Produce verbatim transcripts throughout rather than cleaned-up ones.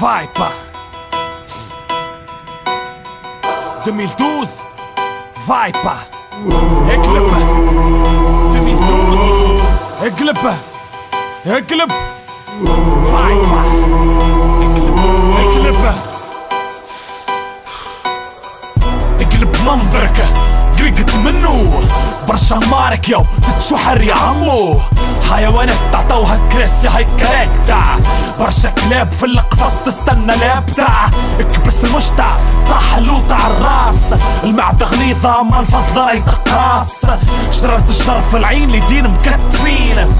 فايبا ألفين واثناشر فايبا إقلب ألفين واثناشر إقلب إقلب فايبا إقلب إقلب إقلب منظرك قلقت منو برشا مارك يو تتشحر يا عمو حيوانات تعطوها كراسي هاي كراكتع برشا كلاب في القفص تستنى لابتع كبس المشتع طاح اللوطة عالراس المعدة غليظة ما الفضة راهي تقراص شرارة الشر في العين لدين مكتفين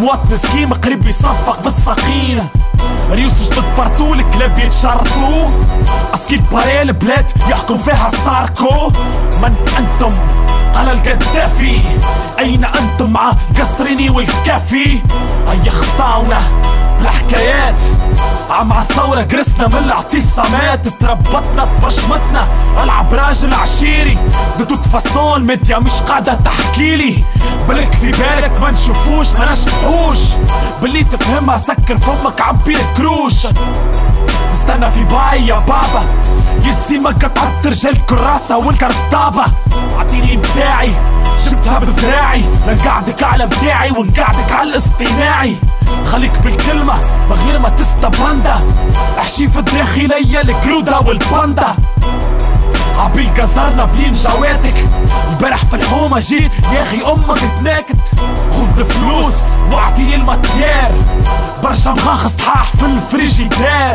مواطن سكيم قريب يصفق بالساقين ريوس جدد بارتو الكلاب يتشرطو اسكيل باري البلاد يحكم فيها الساركو من انتم قال القذافي اين انتم مع قصريني والكافي اي خطاونا بالحكايات عمع الثورة قرسنا من العطي الصمات تربطنا تبشمتنا العب راجل عشيري ضدو تفاصون ميديا مش قاعدة تحكيلي بالك في بالك ما نشوفوش ما نشبحوش باللي تفهمها سكر فمك عبي الكروش استنى في باي يا بابا يسيما قطعت رجال الكراسة والكرطابة عطيني ابداعي جبتها بدراعي نقعدك على متاعي ونقعدك على الاصطناعي خليك بالكلمة من غير ما تستباندا احشي في الداخلية الكلودة والباندا عبيل قزرنا بين جواتك البارح في الحومة جيت يا اخي امك تناكت خذ فلوس واعطيني الماتيار برشا مخاخ صحاح في الفريجيدار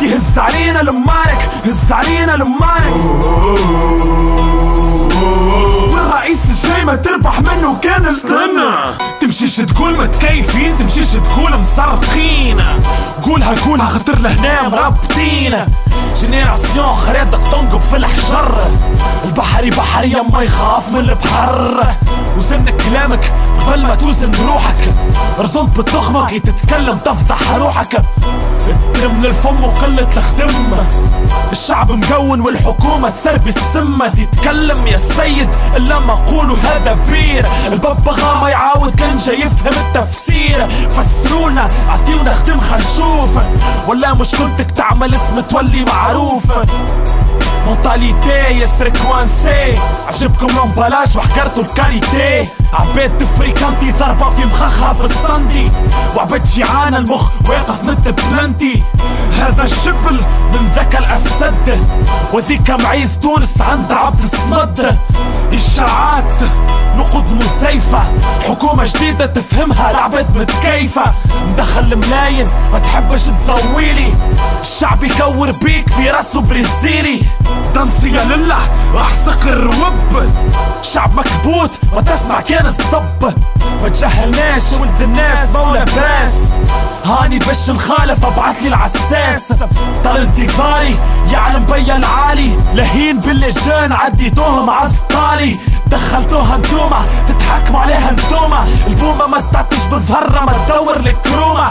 تهز علينا المارك هز علينا المارك والرئيس الجاي ما تربح منه كان استنى تمشيش تقول متكيفين تمشيش تقول مصرخين قولها قولها خطر لهنا مربطين جينيراسيون خريطك تنقب في الحجر البحري بحري ما يخاف من البحر وزن كلامك قبل ما توزن روحك رزنت بالتخمة كي تتكلم تفضح روحك اترم للفم وقلة الخدمة الشعب مكون والحكومة تسربي السمة تتكلم يا سيد إلا ما قولوا هذا بير الببغاء ما يعاود كان جاي يفهم التفسير فسرونا اعطيونا خدم خنشوف ولا مش كنتك تعمل اسم تولي معروف مونتاليتي يسري كوانسي عجبكم لومبلاج وحكرتوا الكاليتي عباد تفريكانتي ضربة في مخخها في الصندي وعباد جيعان المخ واقف مثل بلانتي هذا الشبل من ذاك الأسد وذيك معيز تونس عند عبد الصمد إشاعات نقد مسيفة حكومة جديدة تفهمها العباد متكيفة مدخل الملاين ما تحبش تضويلي الشعب يكور بيك في راسه بريزيلي دنسي يا لله احسق الروب شعب مكبوت ما تسمع كان الصب ما تجهلناش ولد الناس مولا باس هاني باش نخالف ابعثلي العساس طال انتظاري يعلم بيا العالي لهين باللجان عديتوهم عالسطالي دخلتوها انتوما تتحاكموا عليها انتوما البومة ما تعطيش بالظهرة ما تدور للكرومة